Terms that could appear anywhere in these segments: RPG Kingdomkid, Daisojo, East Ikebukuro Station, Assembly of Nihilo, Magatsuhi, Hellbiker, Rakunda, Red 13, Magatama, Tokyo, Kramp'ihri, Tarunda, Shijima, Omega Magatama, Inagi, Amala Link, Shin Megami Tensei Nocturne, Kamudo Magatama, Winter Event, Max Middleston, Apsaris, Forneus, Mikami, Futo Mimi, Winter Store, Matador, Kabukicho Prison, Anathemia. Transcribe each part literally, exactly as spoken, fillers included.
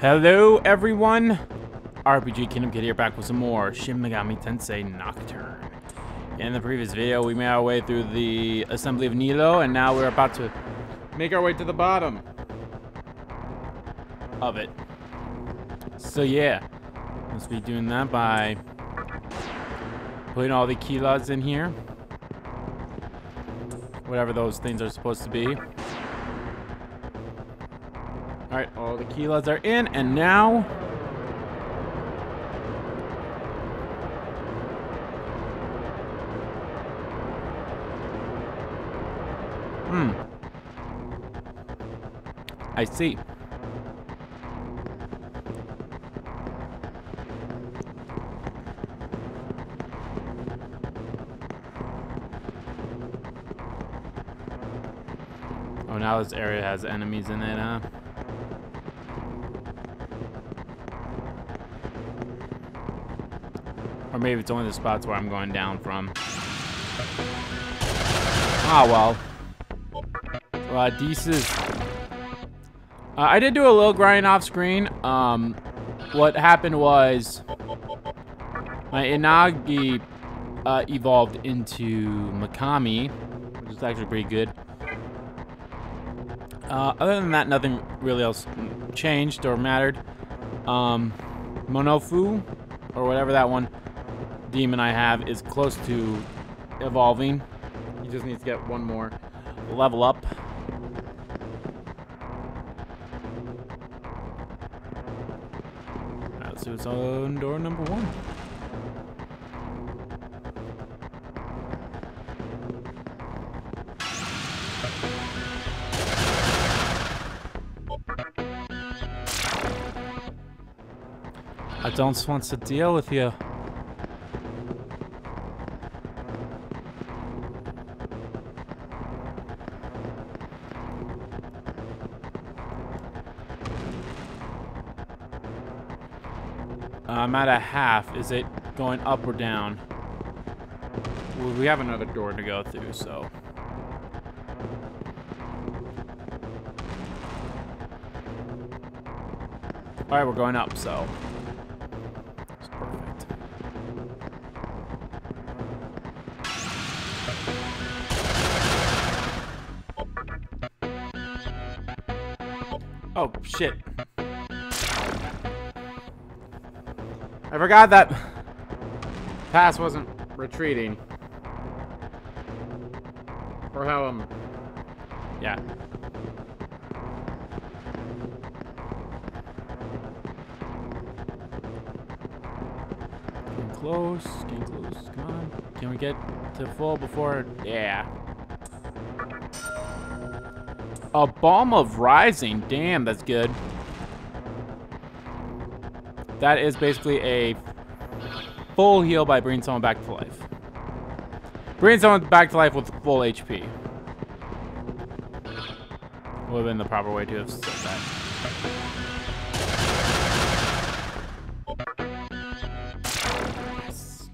Hello everyone, R P G Kingdomkid here, back with some more Shin Megami Tensei Nocturne. In the previous video we made our way through the Assembly of Nihilo, and now we're about to make our way to the bottom of it. So yeah, let's be doing that by putting all the kilas in here, whatever those things are supposed to be. Alright, all the kilas are in, and now Hmm. I see. Oh, now this area has enemies in it, huh? Or maybe it's only the spots where I'm going down from. Ah, well. Uh, Deeces. Uh, I did do a little grind off screen. Um, what happened was my Inagi uh, evolved into Mikami, which is actually pretty good. Uh, other than that, nothing really else changed or mattered. Um, Monofu, or whatever that one demon I have, is close to evolving. He just needs to get one more level up. All right, let's see what's on door number one. I don't want to deal with you. I'm at a half. Is it going up or down? Well, we have another door to go through, so. All right, we're going up, so. That's perfect. Oh, shit. I forgot that pass wasn't retreating. Or how, um, yeah. Getting close, getting close, come on. Can we get to full before, yeah. A Balm of Rising, damn, that's good. That is basically a full heal by bringing someone back to life. Bringing someone back to life with full H P. Would have been the proper way to have said that. Yes.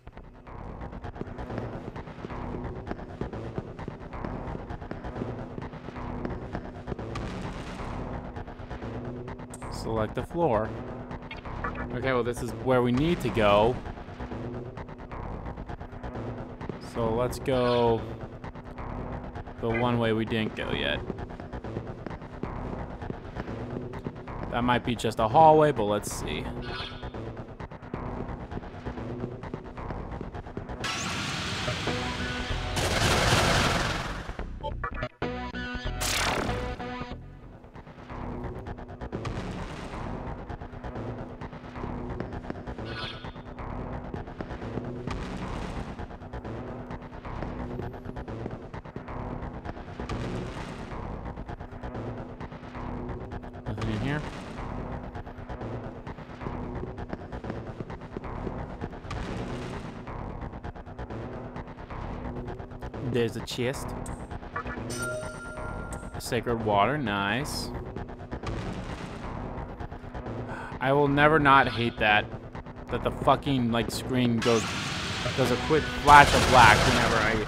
Select the floor. Okay, well, this is where we need to go. So let's go the one way we didn't go yet. That might be just a hallway, but let's see. There's a chest. Sacred water, nice. I will never not hate that. That the fucking like screen goes does a quick flash of black whenever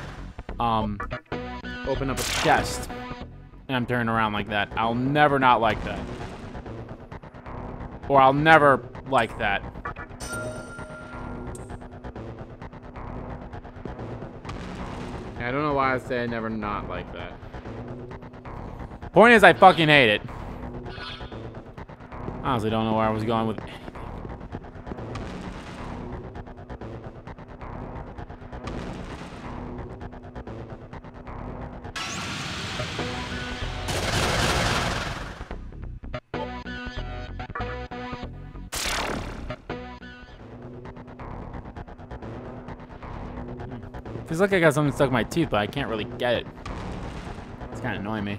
I um open up a chest and I'm turning around like that. I'll never not like that. Or I'll never like that. I don't know why I say I never not like that. Point is, I fucking hate it. Honestly, don't know where I was going with it. Feels like I got something stuck in my teeth, but I can't really get it. It's kind of annoying me.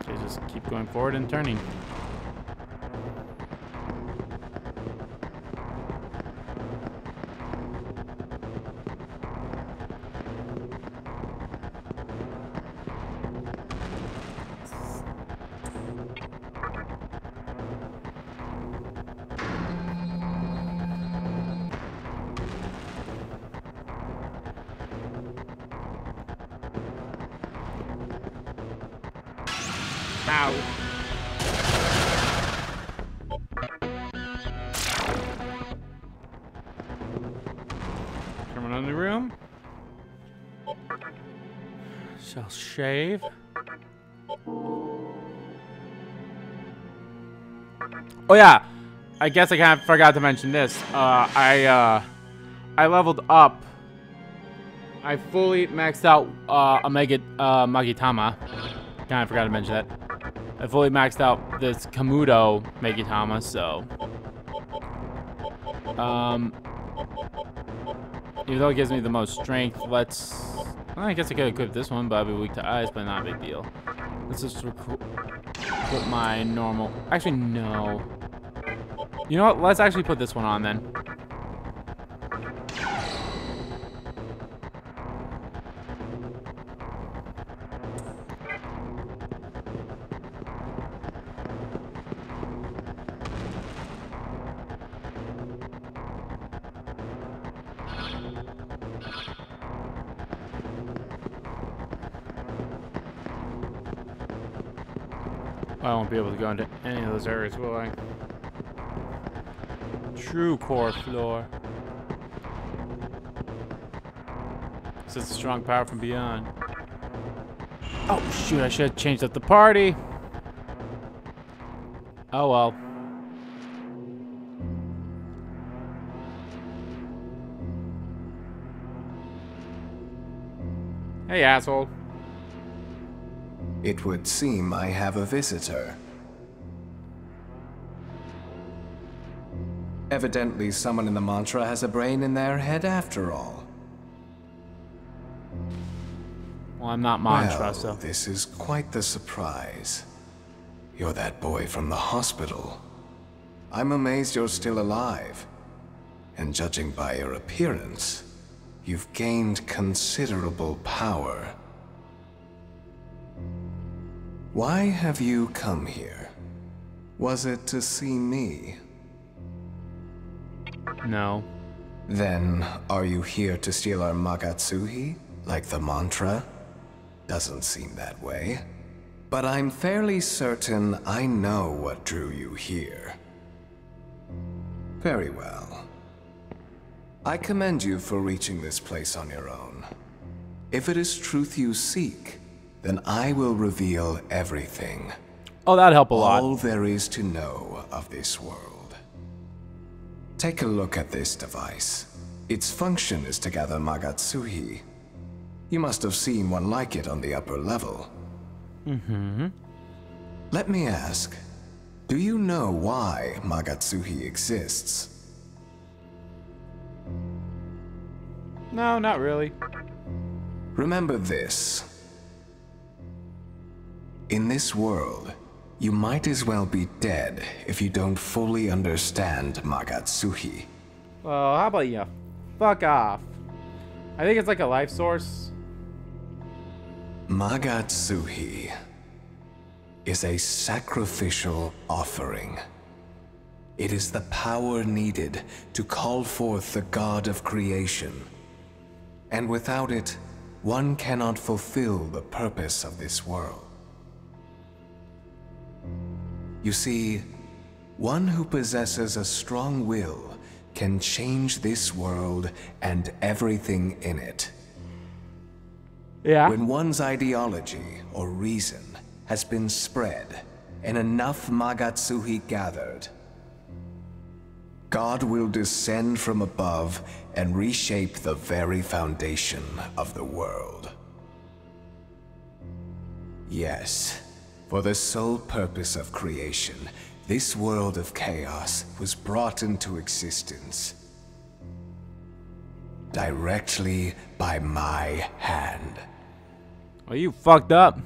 Okay, just keep going forward and turning. Shave. Oh yeah, I guess I kind of forgot to mention this. Uh, I uh, I leveled up. I fully maxed out uh, Omega uh, Magatama. Kind of forgot to mention that. I fully maxed out this Kamudo Magatama. So, um, even though it gives me the most strength, let's. Well, I guess I could equip this one, but I'll be weak to ice, but not a big deal. Let's just put my normal... Actually, no. You know what? Let's actually put this one on, then. I won't be able to go into any of those areas, will I? True core floor. This is a strong power from beyond. Oh, shoot, I should have changed up the party. Oh, well. Hey, asshole. It would seem I have a visitor. Evidently, someone in the mantra has a brain in their head after all. Well, I'm not mantra, well, so... this is quite the surprise. You're that boy from the hospital. I'm amazed you're still alive. And judging by your appearance, you've gained considerable power. Why have you come here? Was it to see me? No. Then, are you here to steal our Magatsuhi, like the mantra? Doesn't seem that way. But I'm fairly certain I know what drew you here. Very well. I commend you for reaching this place on your own. If it is truth you seek, then I will reveal everything. Oh, that'd help a lot. All there is to know of this world. Take a look at this device. Its function is to gather Magatsuhi. You must have seen one like it on the upper level. Mm-hmm. Let me ask, do you know why Magatsuhi exists? No, not really. Remember this. In this world, you might as well be dead if you don't fully understand Magatsuhi. Well, how about you? Fuck off. I think it's like a life source. Magatsuhi is a sacrificial offering. It is the power needed to call forth the God of creation and without it, one cannot fulfill the purpose of this world. You see, one who possesses a strong will can change this world and everything in it. Yeah. When one's ideology or reason has been spread and enough Magatsuhi gathered, God will descend from above and reshape the very foundation of the world. Yes, for the sole purpose of creation, this world of chaos was brought into existence directly by my hand. Are you fucked up?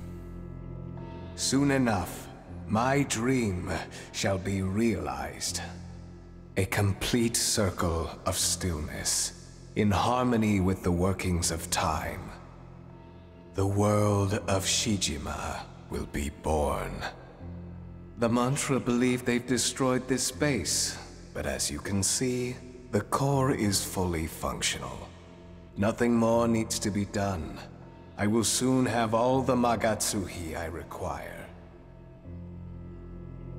Soon enough, my dream shall be realized. A complete circle of stillness, in harmony with the workings of time. The world of Shijima will be born. The mantra believe they've destroyed this base, but as you can see, the core is fully functional. Nothing more needs to be done. I will soon have all the Magatsuhi I require.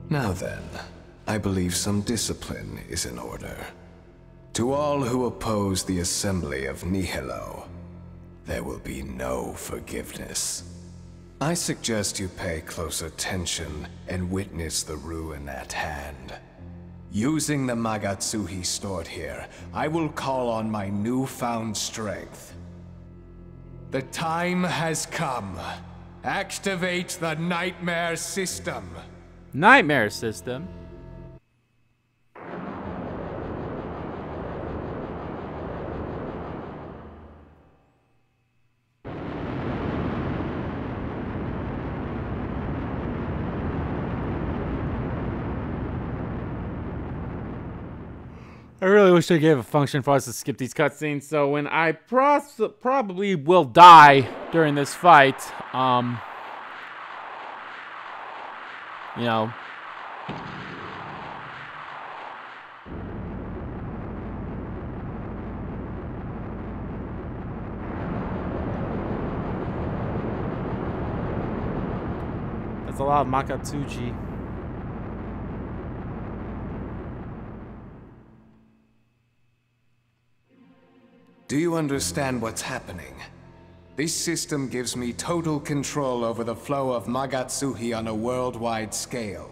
Now then, I believe some discipline is in order. To all who oppose the Assembly of Nihilo, there will be no forgiveness. I suggest you pay close attention and witness the ruin at hand. Using the Magatsuhi stored here, I will call on my newfound strength. The time has come. Activate the Nightmare System. Nightmare System? I really wish they gave a function for us to skip these cutscenes, so when I pro probably will die during this fight, um, you know, that's a lot of Magatsuhi. Do you understand what's happening? This system gives me total control over the flow of Magatsuhi on a worldwide scale.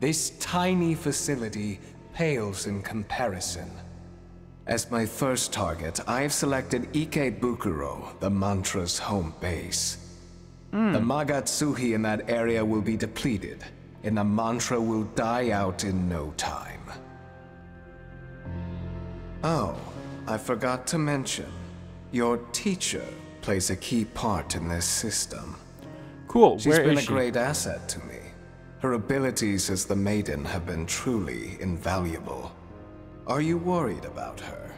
This tiny facility pales in comparison. As my first target, I've selected Ikebukuro, the mantra's home base. Mm. The Magatsuhi in that area will be depleted, and the mantra will die out in no time. Oh. I forgot to mention, your teacher plays a key part in this system. Cool. She's been a great asset to me. Her abilities as the maiden have been truly invaluable. Are you worried about her?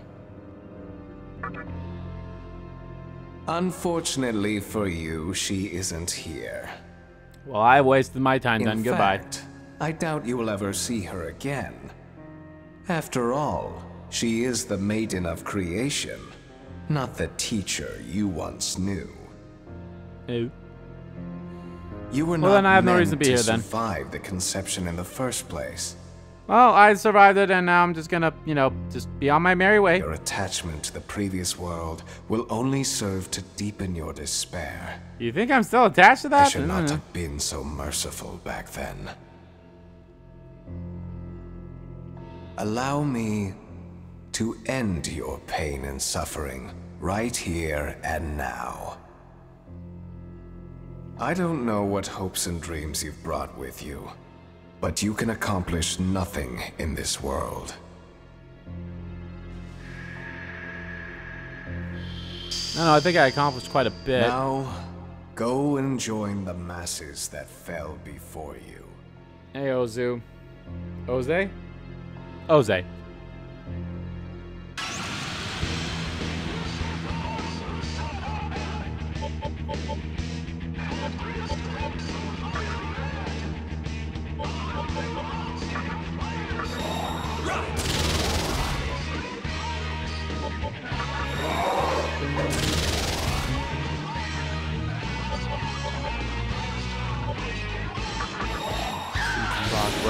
Unfortunately for you, she isn't here. Well, I wasted my time then. Goodbye. I doubt you will ever see her again. After all, she is the maiden of creation, not the teacher you once knew. Ew. You were well, not then I have meant no reason to, be here, to survive then. the conception in the first place. Well, I survived it, and now I'm just gonna, you know, just be on my merry way. Your attachment to the previous world will only serve to deepen your despair. You think I'm still attached to that? I should not mm-hmm. have been so merciful back then. Allow me to end your pain and suffering right here and now. I don't know what hopes and dreams you've brought with you, but you can accomplish nothing in this world. No, no, I think I accomplished quite a bit. Now, go and join the masses that fell before you. Hey, Ozu. Oze? Oze.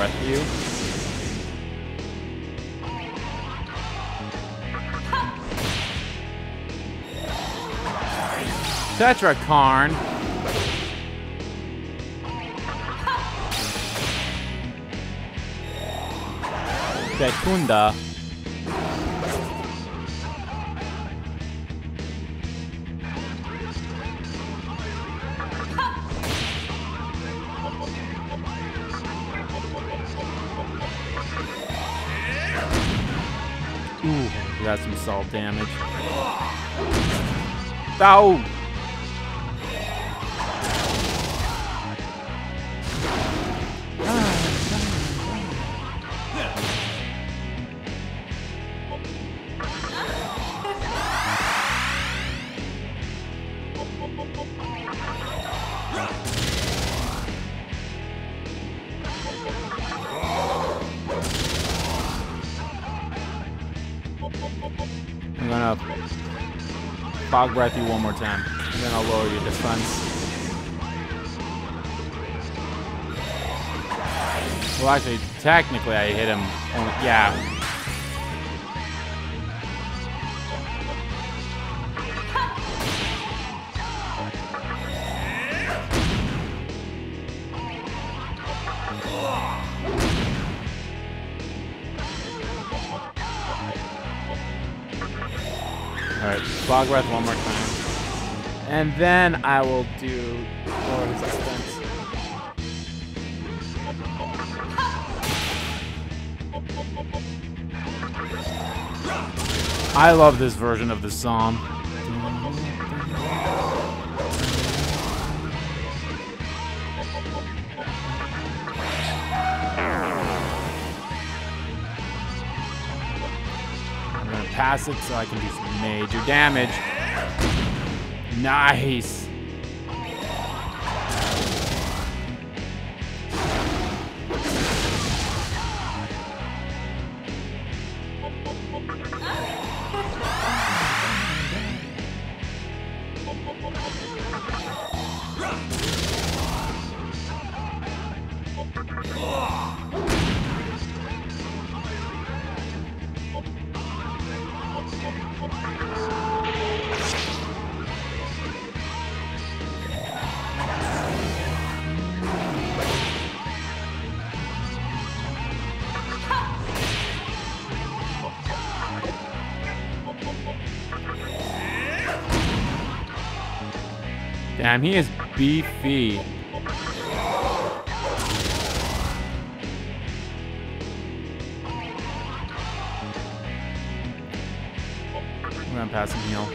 rescue. Tetra Karn. Secunda. Ooh, got some salt damage. Ow! Fog breath you one more time, and then I'll lower your defense. Well, actually, technically, I hit him. Only, yeah. Fog breath one more time. And then I will do more of his defense. I love this version of the psalm. Pass it so I can do some major damage. Nice. Damn, he is beefy. I'm gonna pass him heal.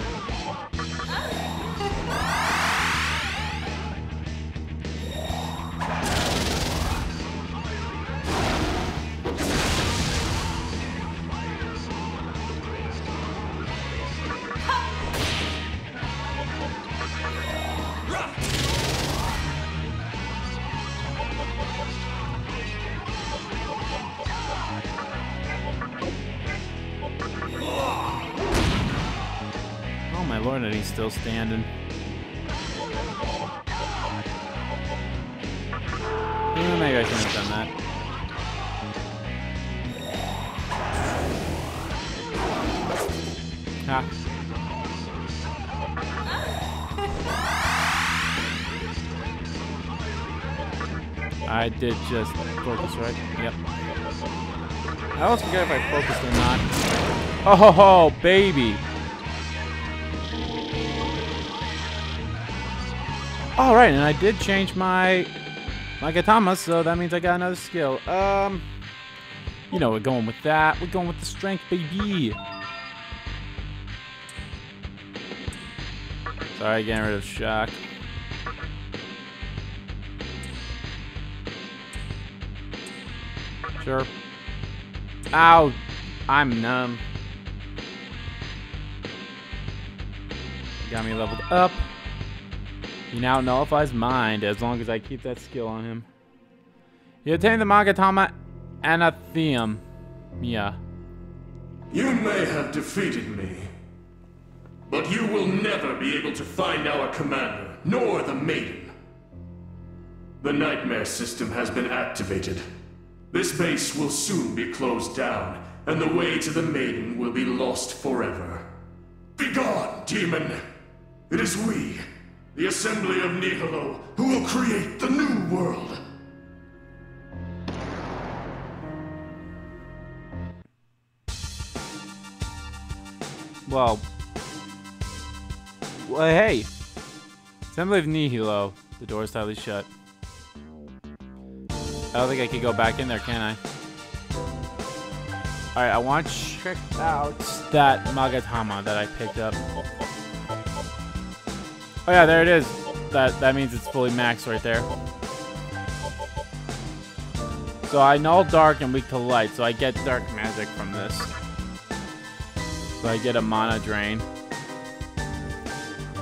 Still standing. Yeah, maybe I shouldn't have done that. Ha. I did just focus, right? Yep. I always forget if I focused or not. Oh ho ho, baby! All right, and I did change my Magatama, so that means I got another skill. Um, you know, we're going with that. We're going with the strength, baby. Sorry, getting rid of shock. Sure. Ow, I'm numb. Got me leveled up. He now nullifies mind as long as I keep that skill on him. You obtain the Magatama Anathemia. You may have defeated me, but you will never be able to find our commander, nor the maiden. The Nightmare System has been activated. This base will soon be closed down, and the way to the maiden will be lost forever. Begone, demon! It is we, the Assembly of Nihilo, who will create the new world! Well, well, hey, Assembly of Nihilo. The door is tightly shut. I don't think I can go back in there, can I? All right, I want to check out that Magatama that I picked up. Oh yeah, there it is. That that means it's fully maxed right there. So I null dark and weak to light, so I get dark magic from this. So I get a mana drain.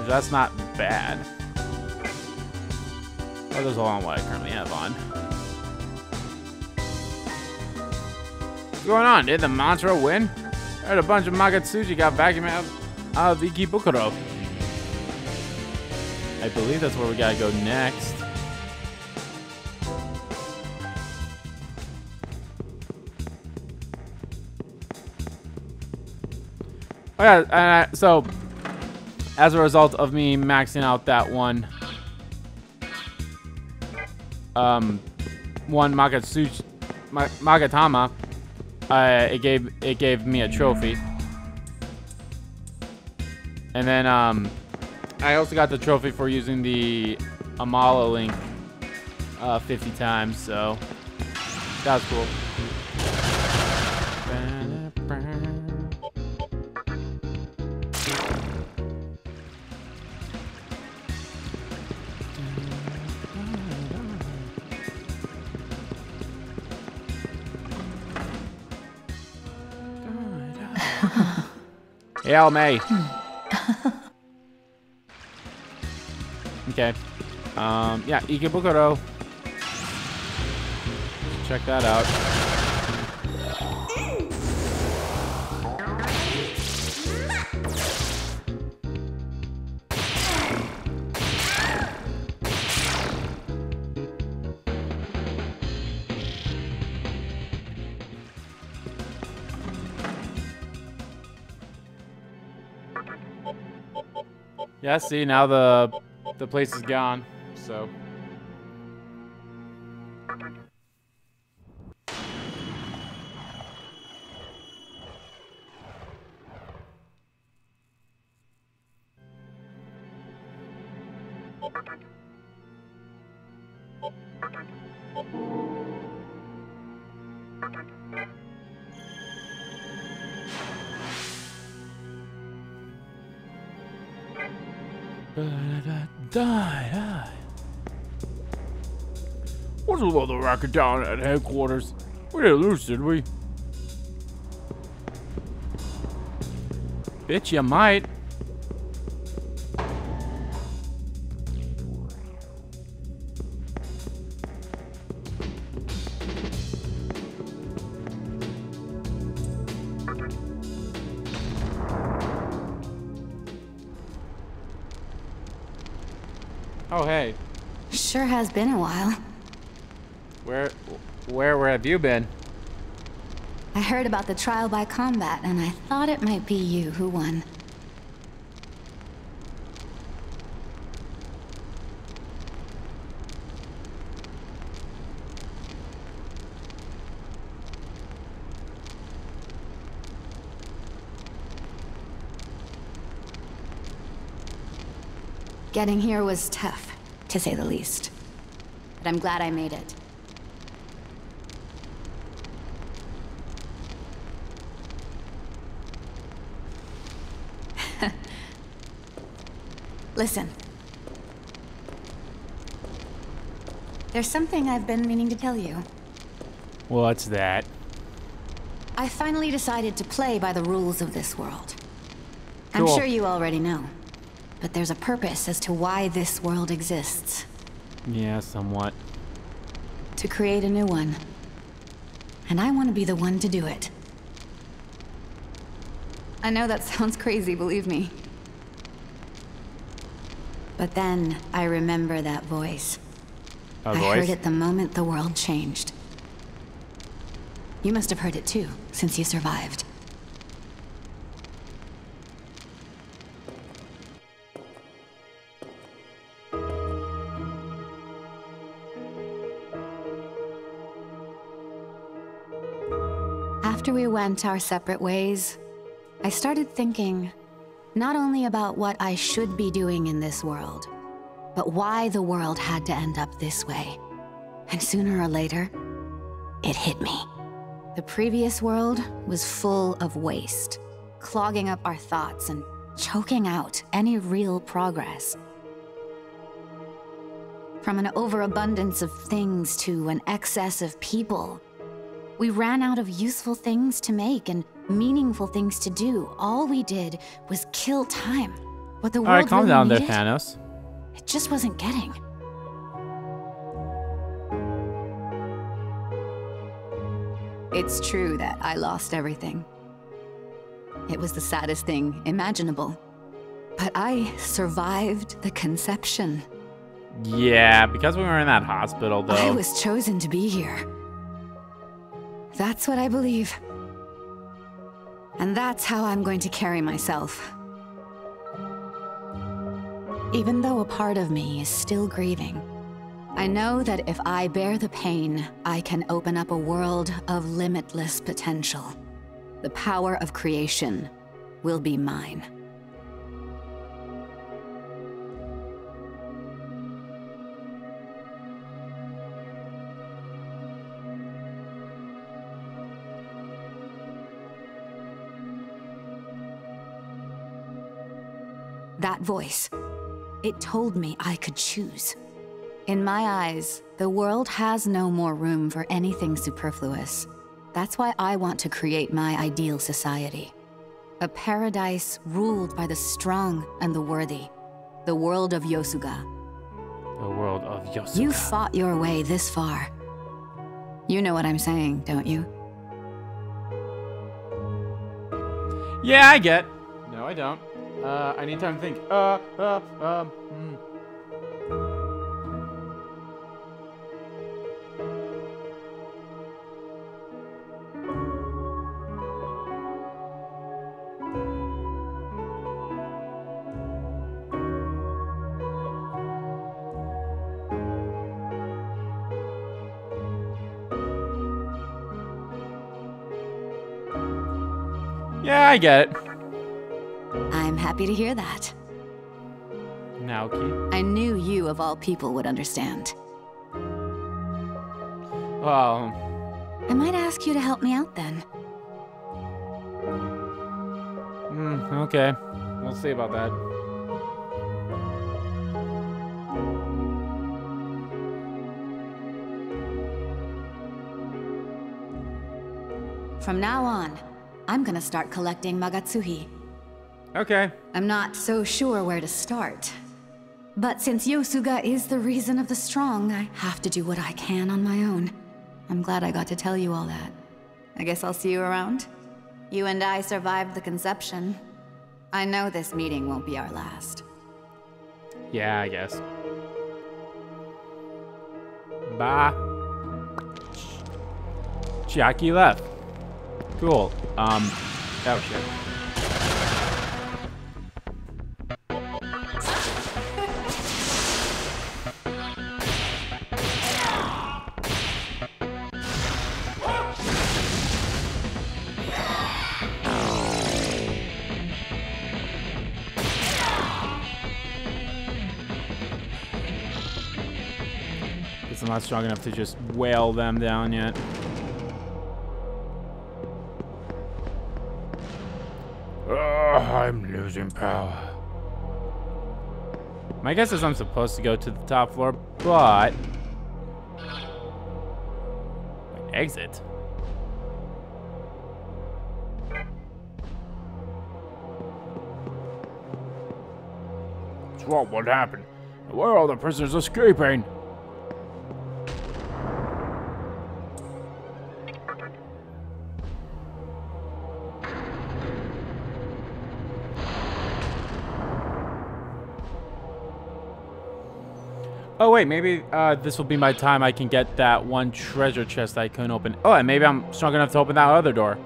That's not bad. Oh, there's a long way I currently have on. What's going on? Did the mantra win? I heard a bunch of Magatsuhi got vacuumed out of Ikebukuro. I believe that's where we gotta go next. Oh yeah, uh, so as a result of me maxing out that one, um, one Magatsuhi, Ma Magatama, uh, it gave it gave me a trophy, and then um, I also got the trophy for using the Amala Link uh, fifty times. So that's cool. Hail May. Okay. Um, yeah, Ikebukuro. Check that out. Yeah, see, now the the place is gone, so. What's a little racket down at headquarters? We didn't lose, did we? Bitch, you might. Oh, hey. Sure has been a while. Where, where, where have you been? I heard about the trial by combat, and I thought it might be you who won. Getting here was tough, to say the least. But I'm glad I made it. Listen. There's something I've been meaning to tell you. What's that? I finally decided to play by the rules of this world. Cool. I'm sure you already know. But there's a purpose as to why this world exists. Yeah, somewhat. To create a new one. And I want to be the one to do it. I know that sounds crazy, believe me. But then, I remember that voice. A voice? I heard it the moment the world changed. You must have heard it too, since you survived. After we went our separate ways, I started thinking not only about what I should be doing in this world, but why the world had to end up this way. And sooner or later, it hit me. The previous world was full of waste, clogging up our thoughts and choking out any real progress. From an overabundance of things to an excess of people, we ran out of useful things to make and meaningful things to do. All we did was kill time. What the world really needed. All right, calm down there, Thanos. It just wasn't getting. It's true that I lost everything. It was the saddest thing imaginable. But I survived the conception. Yeah, because we were in that hospital, though. I was chosen to be here. That's what I believe. And that's how I'm going to carry myself. Even though a part of me is still grieving, I know that if I bear the pain, I can open up a world of limitless potential. The power of creation will be mine. That voice, it told me I could choose. In my eyes, the world has no more room for anything superfluous. That's why I want to create my ideal society. A paradise ruled by the strong and the worthy. The world of Yosuga. The world of Yosuga. You fought your way this far. You know what I'm saying, don't you? Yeah, I get. No, I don't. Uh, I need time to think. Uh, uh, um, mm. Yeah, I get it. I'm happy to hear that. Naoki. I knew you, of all people, would understand. Um. I might ask you to help me out then. Mm, okay. We'll see about that. From now on, I'm gonna start collecting Magatsuhi. Okay. I'm not so sure where to start. But since Yosuga is the reason of the strong, I have to do what I can on my own. I'm glad I got to tell you all that. I guess I'll see you around. You and I survived the conception. I know this meeting won't be our last. Yeah, I guess. Bye. Jackie left. Cool. Um, oh shit. Not strong enough to just wail them down yet. Ugh, I'm losing power. My guess is I'm supposed to go to the top floor, but exit. So what would happen? Where are all the prisoners escaping? Oh wait, maybe uh, this will be my time I can get that one treasure chest I couldn't open. Oh, and maybe I'm strong enough to open that other door.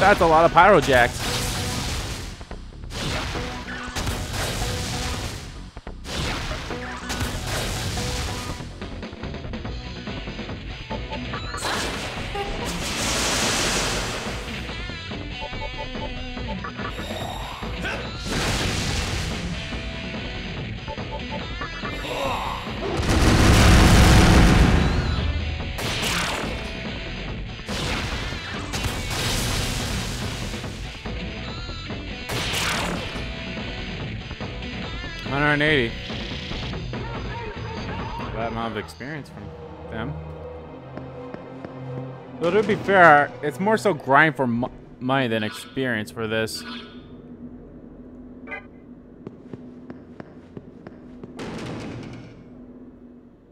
That's a lot of pyro jacks. one eighty. That amount of experience from them. Though to be fair, it's more so grind for mo money than experience for this.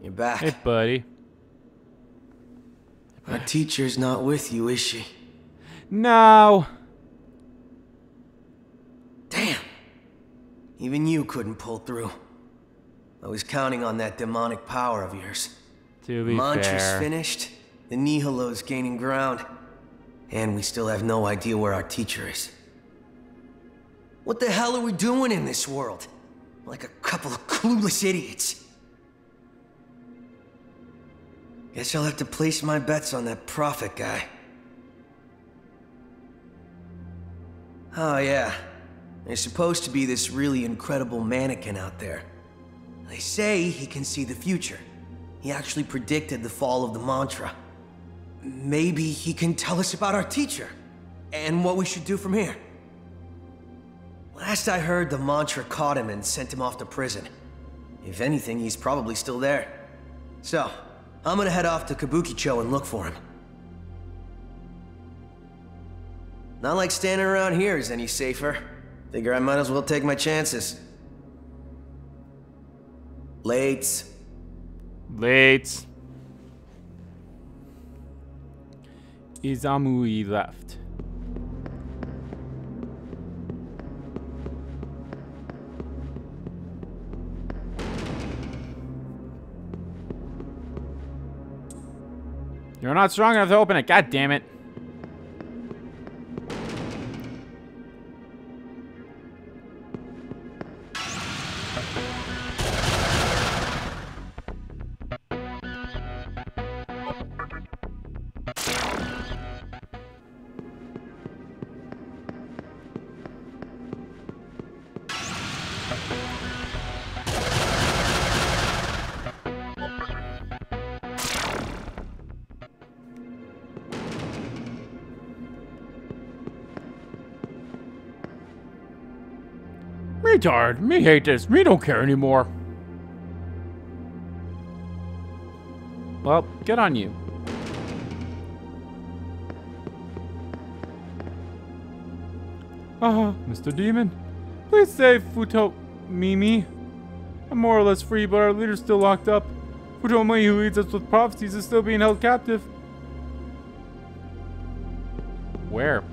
You're back. Hey, buddy. Our teacher's not with you, is she? No. Even you couldn't pull through. I was counting on that demonic power of yours. To be fair. Mantra's finished, the Nihilo's gaining ground, and we still have no idea where our teacher is. What the hell are we doing in this world? Like a couple of clueless idiots. Guess I'll have to place my bets on that prophet guy. Oh yeah. There's supposed to be this really incredible mannequin out there. They say he can see the future. He actually predicted the fall of the mantra. Maybe he can tell us about our teacher and what we should do from here. Last I heard, the mantra caught him and sent him off to prison. If anything, he's probably still there. So, I'm gonna head off to Kabukicho and look for him. Not like standing around here is any safer. Figure I might as well take my chances. Late. Late. Izamui left. You're not strong enough to open it. God damn it. Retard, me hate this, me don't care anymore. Well, good on you. Uh-huh, Mister Demon. Please save Futo Mimi. I'm more or less free, but our leader's still locked up. Futomi, who leads us with prophecies, is still being held captive. Where?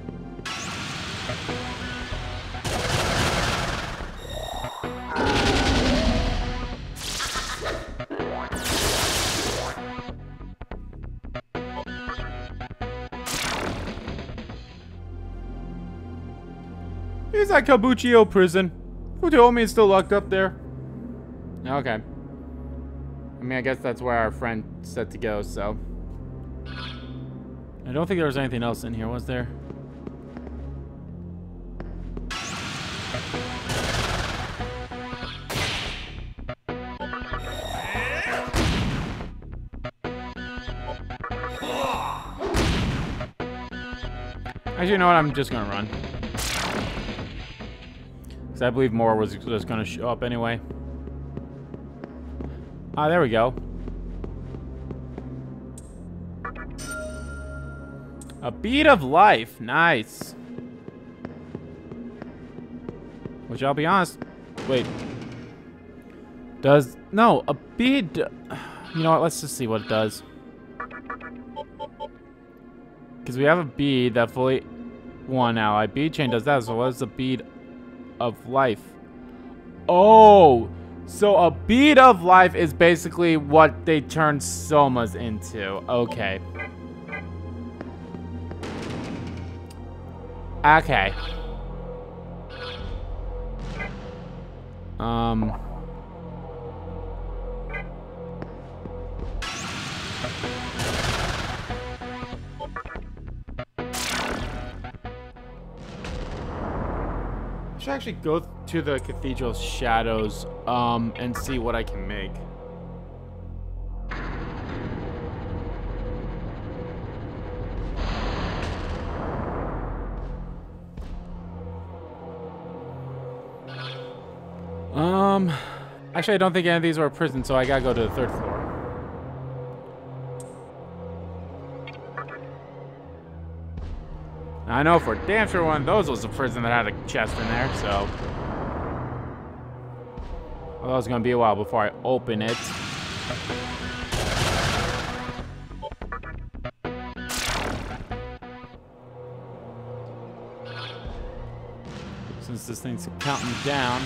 He's at Kabukicho Prison. Who told me he's still locked up there? Okay. I mean, I guess that's where our friend said to go, so. I don't think there was anything else in here, was there? Actually, you know what? I'm just gonna run. I believe more was just gonna show up anyway. Ah, there we go. A beat of life, nice. Which I'll be honest, wait. Does, no, a beat. You know what? Let's just see what it does. Because we have a bead that fully one ally. Bead chain does that, so what is the bead of life? Oh! So a bead of life is basically what they turn Somas into. Okay. Okay. Um... I should actually go to the cathedral's shadows um, and see what I can make. Um, actually, I don't think any of these were a prison, so I gotta go to the third floor. I know for damn sure one of those was a prison that had a chest in there, so. Although it's gonna be a while before I open it. Since this thing's counting down.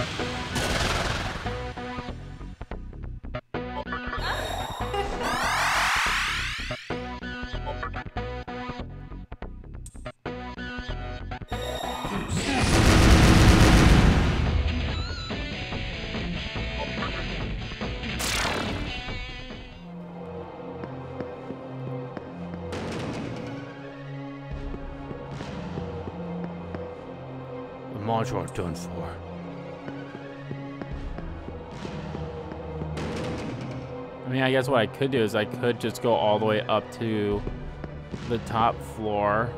Done for. I mean, I guess what I could do is I could just go all the way up to the top floor.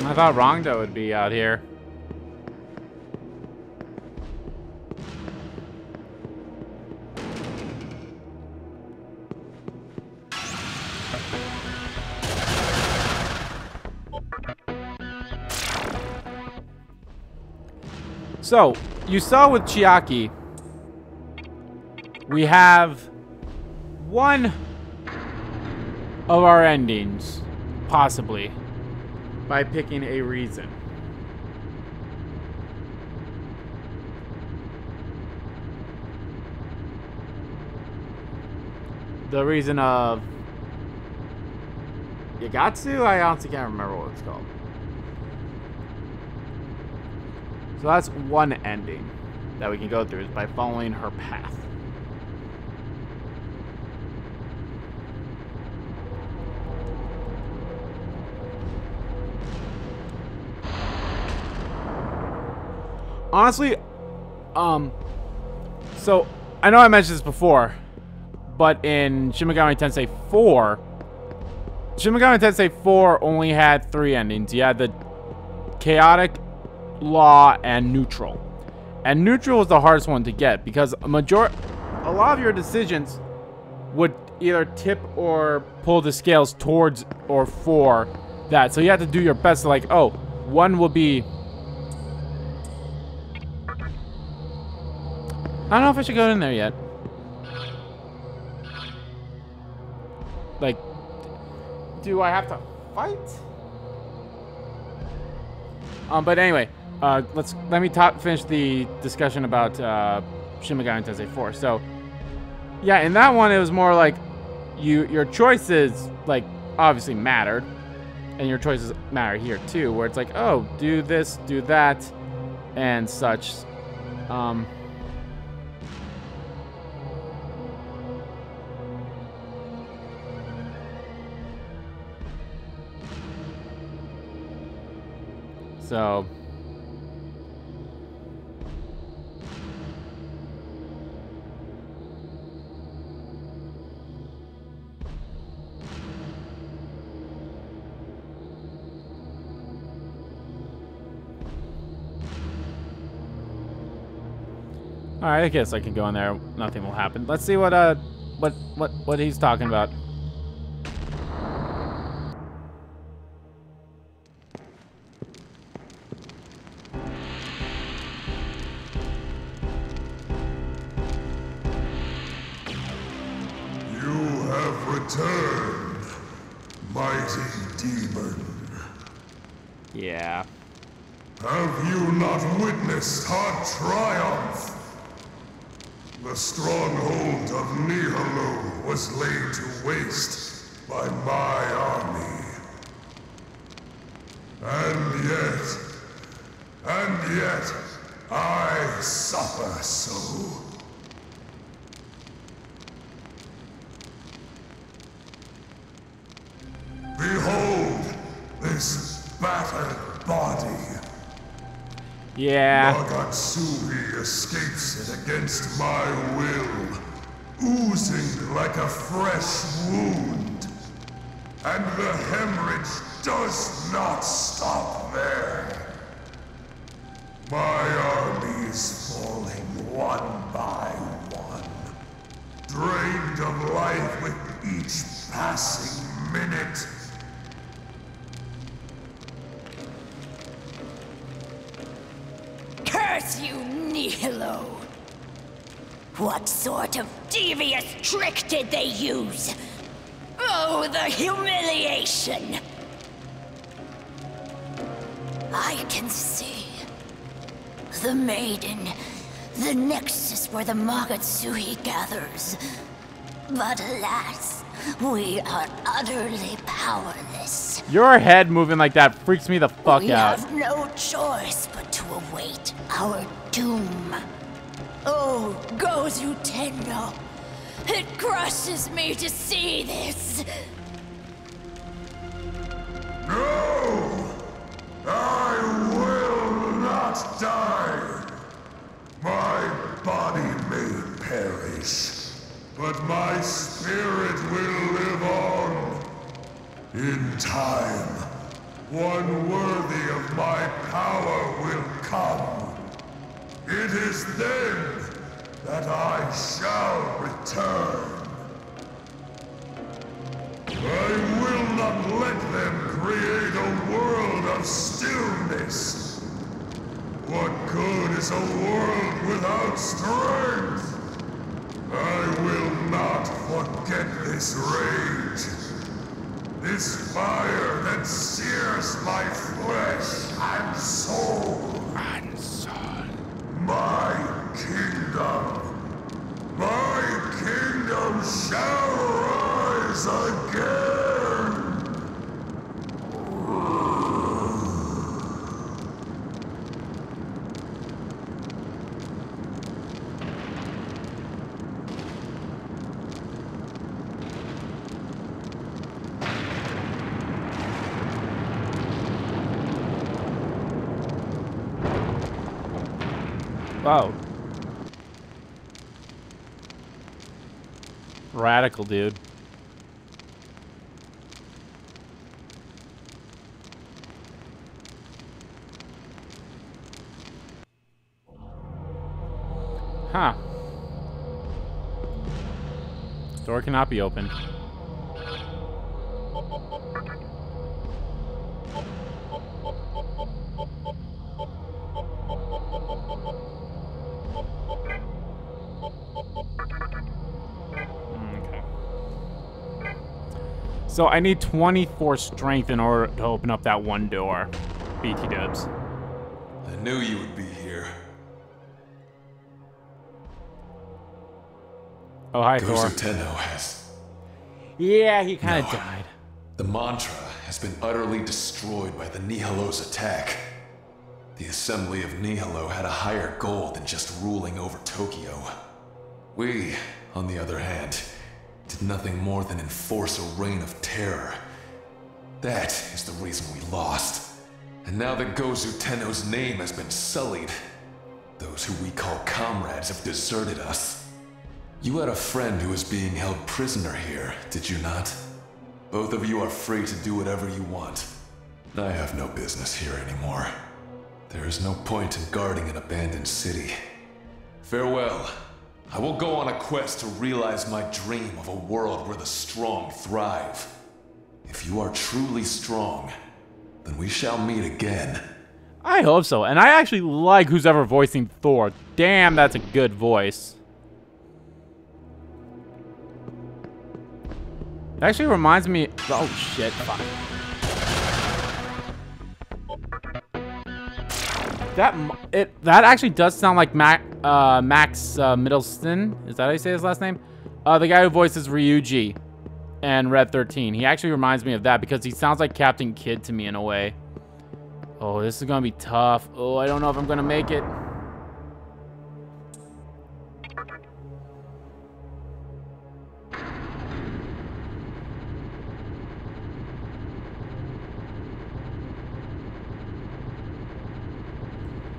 I thought Rakunda would be out here. So, you saw with Chiaki, we have one of our endings, possibly, by picking a reason. The reason of Yagatsu? I honestly can't remember what it's called. So that's one ending that we can go through is by following her path. Honestly, um, so I know I mentioned this before, but in Shin Megami Tensei four, Shin Megami Tensei four only had three endings. You had the chaotic, law, and neutral. And neutral is the hardest one to get because a major a lot of your decisions would either tip or pull the scales towards or for that. So you have to do your best to, like, oh, one will be, I don't know if I should go in there yet. Like, do I have to fight? Um, but anyway, uh, let's let me top finish the discussion about uh, Shin Megami Tensei four. So, yeah, in that one, it was more like you your choices like obviously mattered, and your choices matter here too, where it's like, oh, do this, do that, and such. Um, So, all right, I guess I can go in there. Nothing will happen. Let's see what uh, what what what he's talking about. have returned, mighty demon. Yeah. Have you not witnessed our triumph? The stronghold of Nihilo was laid to waste by my army. And yet, and yet, I suffer so. Behold this battered body. Yeah. Magatsuhi escapes it against my will, oozing like a fresh wound. And the hemorrhage does not stop there. My army is falling one by one, drained of life with each passing minute. You Nihilo! What sort of devious trick did they use? Oh, the humiliation! I can see. The Maiden, the nexus where the Magatsuhi gathers. But alas, we are utterly powerless. Your head moving like that freaks me the fuck we out. We have no choice but to await our doom. Oh, Gozu Tenno. It crushes me to see this. No! I will not die. My body may perish, but my spirit will live on. In time, one worthy of my power will come. It is then that I shall return. I will not let them create a world of stillness. What good is a world without strength? I will not forget this rage, this fire that sears my flesh and soul. And soul. My kingdom, my kingdom shall rise again. Wow. Radical, dude. Huh. Door cannot be opened. So I need twenty-four strength in order to open up that one door. B T dubs. I knew you would be here. Oh, hi, Thor. Gozu Tenno has... Yeah, he kind of no, died. The mantra has been utterly destroyed by the Nihilo's attack. The Assembly of Nihilo had a higher goal than just ruling over Tokyo. We, on the other hand, did nothing more than enforce a reign of terror. That is the reason we lost. And now that Gozu Tenno's name has been sullied, those who we call comrades have deserted us. You had a friend who was being held prisoner here, did you not? Both of you are free to do whatever you want. I have no business here anymore. There is no point in guarding an abandoned city. Farewell. I will go on a quest to realize my dream of a world where the strong thrive. If you are truly strong, then we shall meet again. I hope so. And I actually like who's ever voicing Thor. Damn, that's a good voice. It actually reminds me. Oh shit! Fuck. That it that actually does sound like Mac, uh, Max uh, Middleston. Is that how you say his last name? Uh, the guy who voices Ryuji and Red thirteen. He actually reminds me of that because he sounds like Captain Kidd to me in a way. Oh, this is gonna be tough. Oh, I don't know if I'm gonna make it.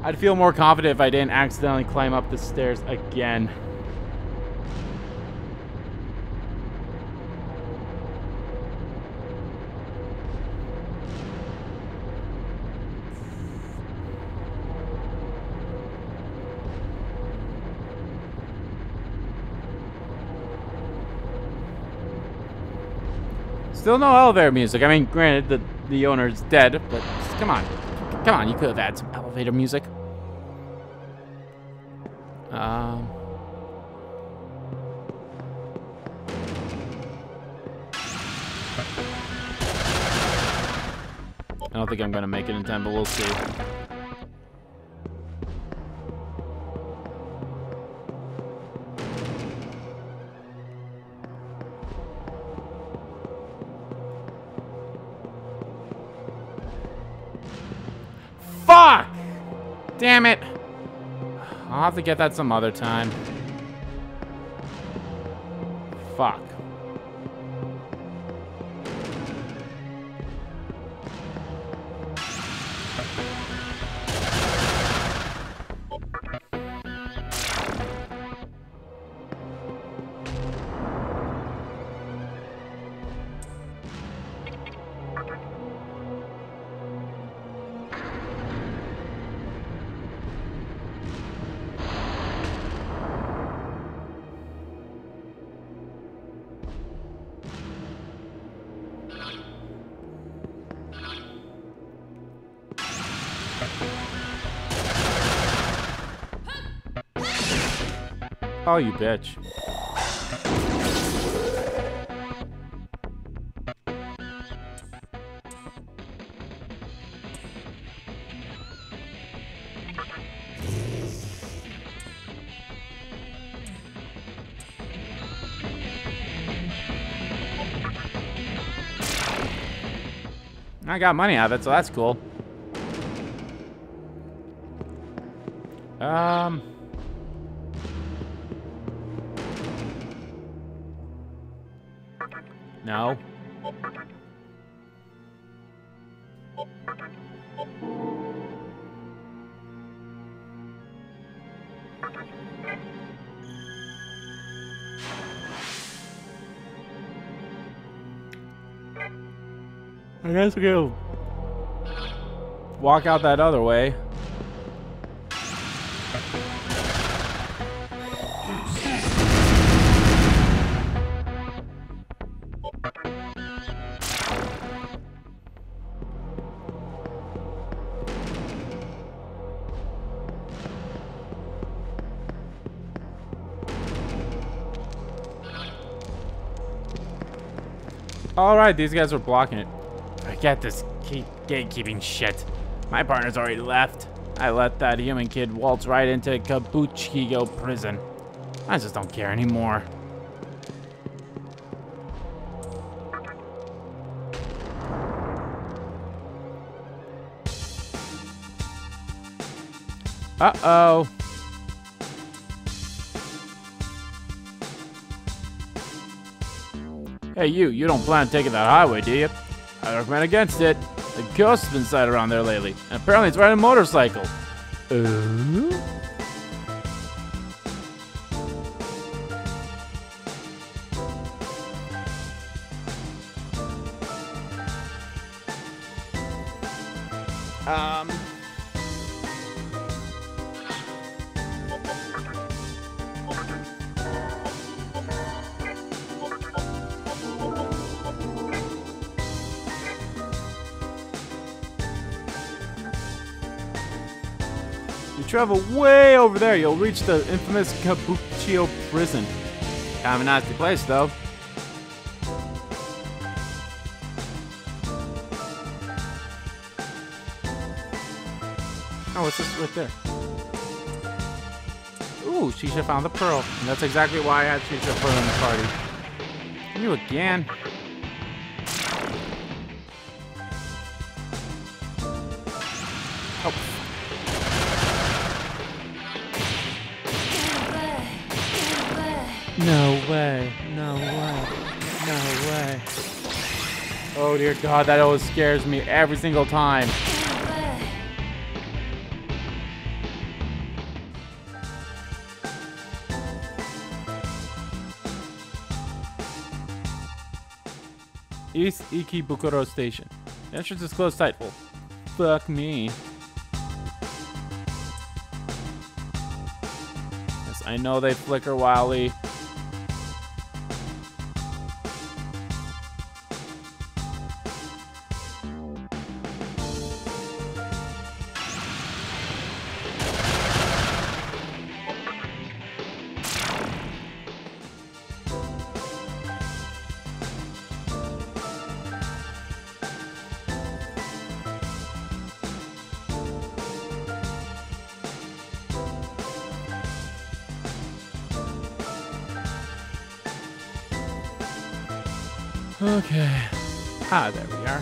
I'd feel more confident if I didn't accidentally climb up the stairs again. Still no elevator music. I mean, granted, the, the owner's dead, but come on. Come on, you could have had some elevator music. Um. I don't think I'm gonna make it in time, but we'll see. Fuck! Damn it! I'll have to get that some other time. Fuck. Oh, you bitch. I got money out of it, so that's cool. Um... No. I guess we go walk out that other way. Alright, these guys are blocking it. Forget this keep gatekeeping shit. My partner's already left. I let that human kid waltz right into Kabukicho Prison. I just don't care anymore. Uh-oh. Hey you, you don't plan on taking that highway, do you? I recommend against it. The ghosts have been sighted around there lately, and apparently it's riding a motorcycle. Ooh. Um. Travel way over there, you'll reach the infamous Kabukicho Prison. Kind of a nasty place, though. Oh, what's this right there? Ooh, Shisha found the pearl. And that's exactly why I had Shisha pearl in the party. You again. Oh. No way. No way. No way. Oh dear God, that always scares me every single time. East Ikebukuro Station. The entrance is closed tightful. Fuck me. Yes, I know they flicker wildly. Okay. Ah, there we are.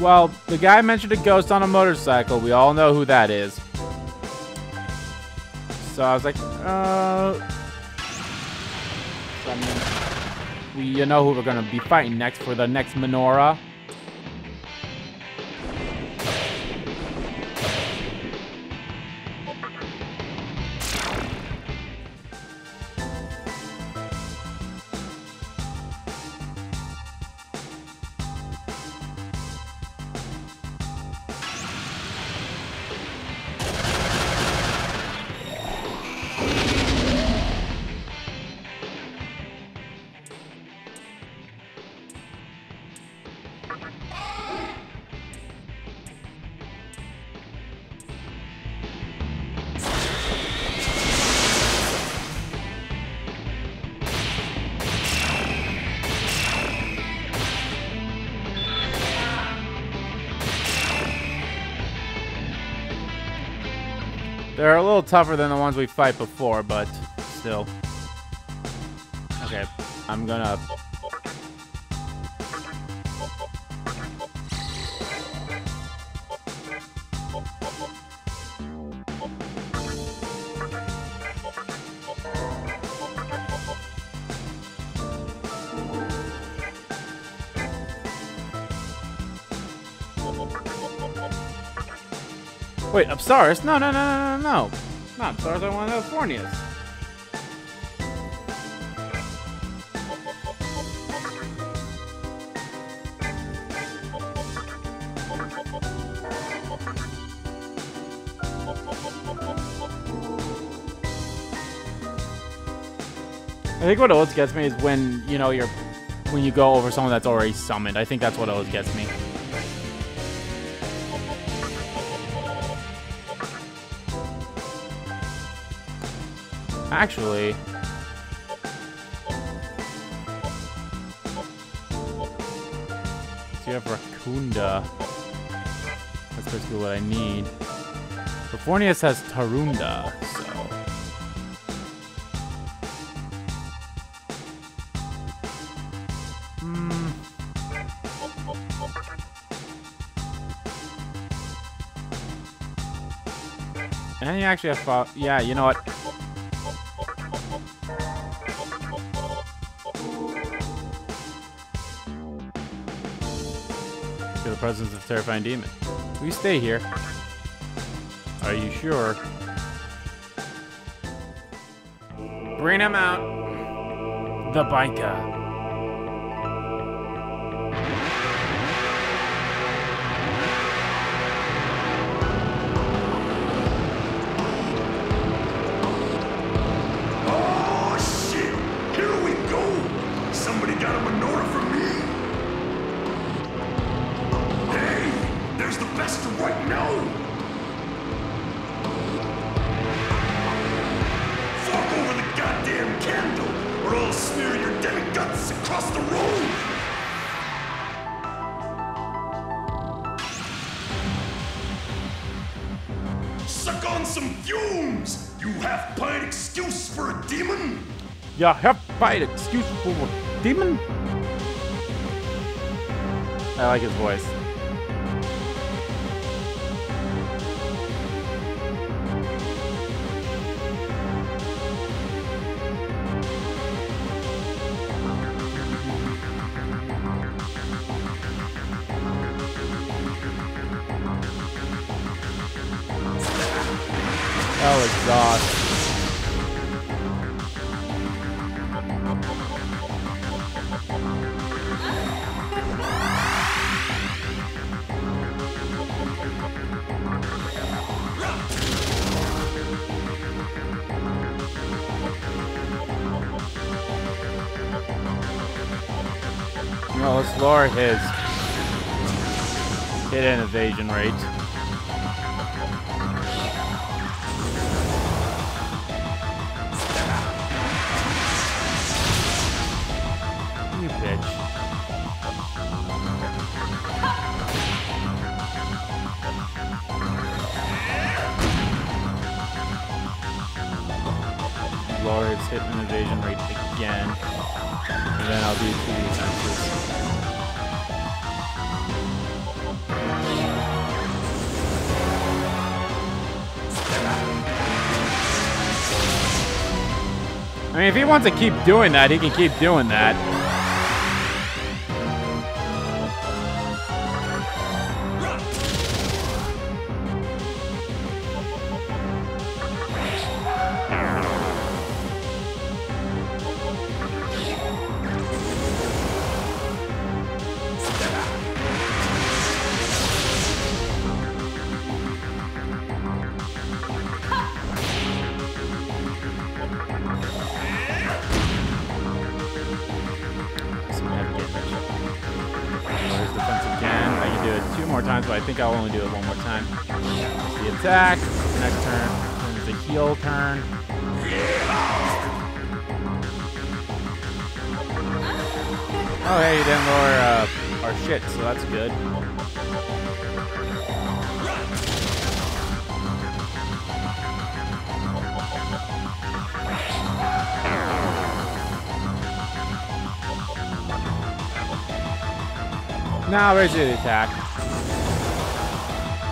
Well, the guy mentioned a ghost on a motorcycle. We all know who that is. So I was like, uh... So I mean, we, you know who we're gonna be fighting next for the next Minora. They're a little tougher than the ones we fight before, but still. Okay, I'm gonna... Wait, Apsaris? No, no, no, no, no, no. Not Apsaris, I want to know Forneus. I think what always gets me is when, you know, you're, when you go over someone that's already summoned. I think that's what always gets me. Actually, so you have Rakunda. That's basically what I need. But Forneus has Tarunda, so. Hmm. And then you actually have. Yeah, you know what? Presence of terrifying demon. We stay here. Are you sure? Bring him out. The biker. the right now! Goddamn candle, or I'll smear your dead guts across the road! Suck on some fumes! You half-pint excuse for a demon? Yeah, half-pint excuse for a demon? I like his voice. Lower his hit and evasion rate. You bitch. Lower his hit and evasion rate again. And then I'll do two defenses. I mean, if he wants to keep doing that, he can keep doing that. I'll only do it one more time. That's the attack. Next turn. Then it's a heal turn. Oh, hey, you didn't lower uh, our shit, so that's good. Now, where's the attack?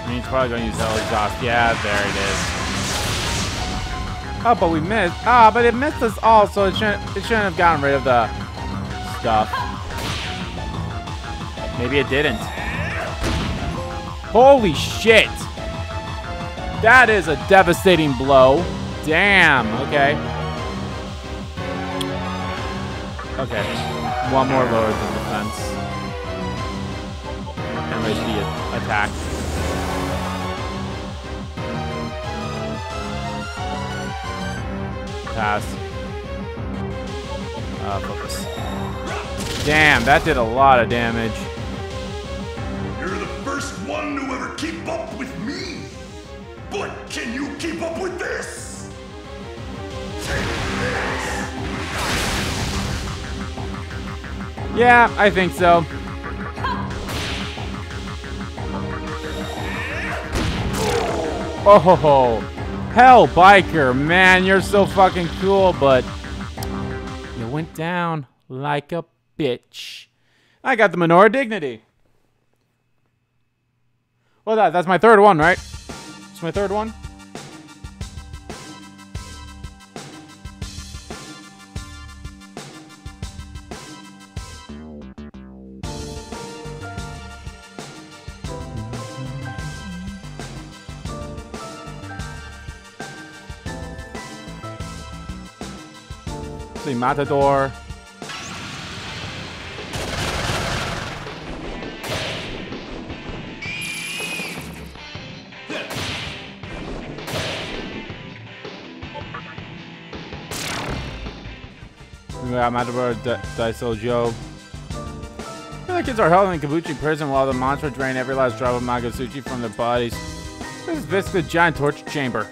He's probably going to use Hell Exhaust. Yeah, there it is. Oh, but we missed. Ah, but it missed us all, so it shouldn't, it shouldn't have gotten rid of the stuff. Maybe it didn't. Holy shit! That is a devastating blow. Damn, okay. Okay. One more lower than defense. And there's the attack. Pass. Uh, focus. Damn, that did a lot of damage. You're the first one to ever keep up with me. But can you keep up with this? Take this. Yeah, I think so. Oh ho ho. Hellbiker, man, you're so fucking cool, but you went down like a bitch. I got the Menorah Dignity. Well, that, that's my third one, right? It's my third one. Matador. We got Matador, Daisojo. I feel like other kids are held in Kabukicho Prison while the monster drain every last drop of Magatsuhi from their bodies. This is basically a giant torture chamber.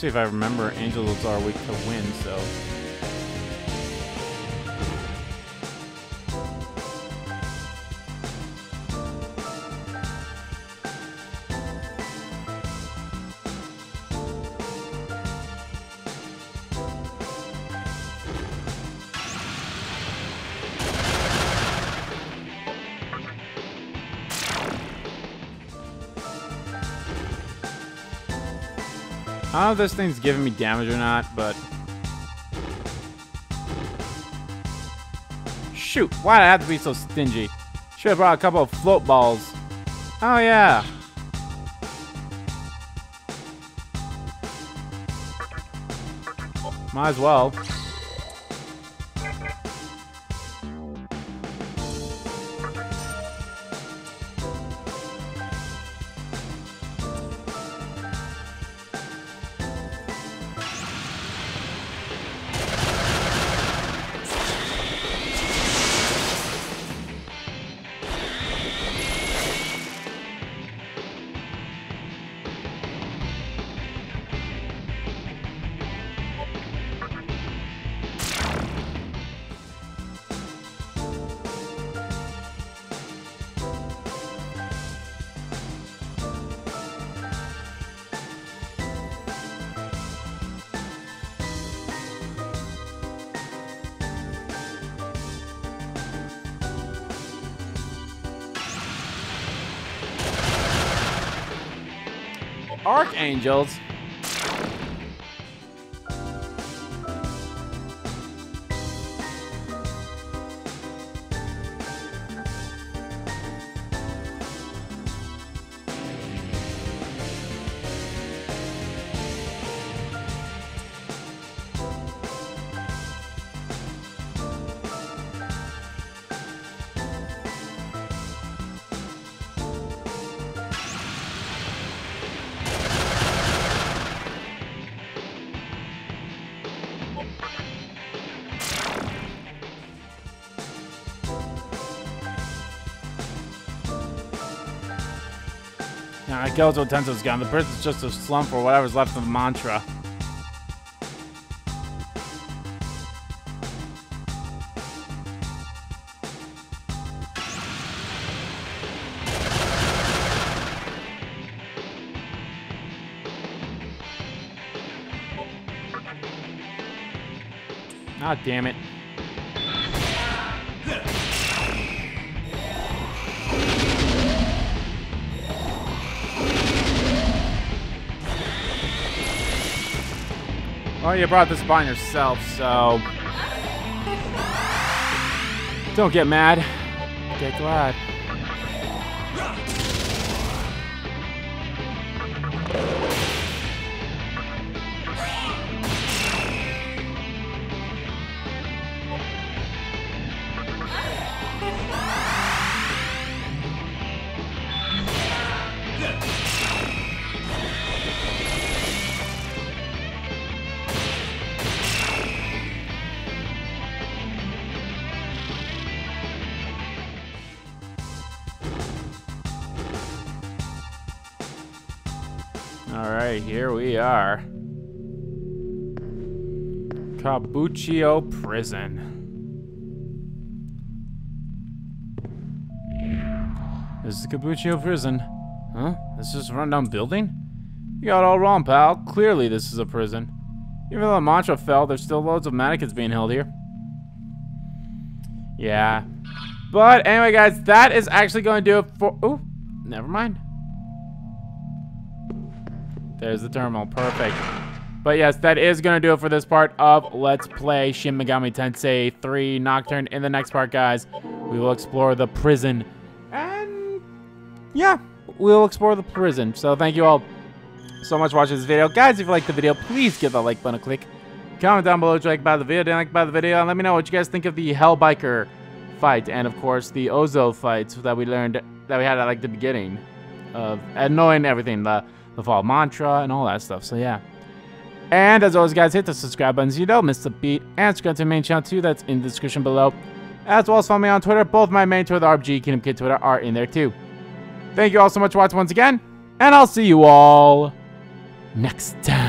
See if I remember, angels are weak to win, so. I don't know if this thing's giving me damage or not, but... Shoot, why'd I have to be so stingy? Should have brought a couple of float balls. Oh yeah. Might as well. Archangels. I killed Gozu Tenno's gun. The prison's just a slump or whatever's left of mantra. Ah, damn it. Well, you brought this upon yourself, so... Don't get mad. Get glad. Here we are. Kabukicho Prison. This is Kabukicho Prison. Huh? This is a rundown building? You got it all wrong, pal. Clearly this is a prison. Even though the mantra fell, there's still loads of mannequins being held here. Yeah. But anyway, guys, that is actually going to do it for... Ooh, never mind. There's the terminal, perfect. But yes, that is gonna do it for this part of Let's Play Shin Megami Tensei three Nocturne. In the next part, guys, we will explore the prison. And yeah, we'll explore the prison. So thank you all so much for watching this video. Guys, if you liked the video, please give that like button a click. Comment down below what you like about the video, didn't like about the video, and let me know what you guys think of the Hellbiker fight and, of course, the Ozo fights that we learned, that we had at, like, the beginning of, and knowing everything, the, the fall mantra and all that stuff, so yeah. And as always, guys, hit the subscribe button so you don't miss the beat, and subscribe to the main channel too, that's in the description below. As well as follow me on Twitter, both my main Twitter, the R P G Kingdomkid Twitter, are in there too. Thank you all so much for watching once again, and I'll see you all next time.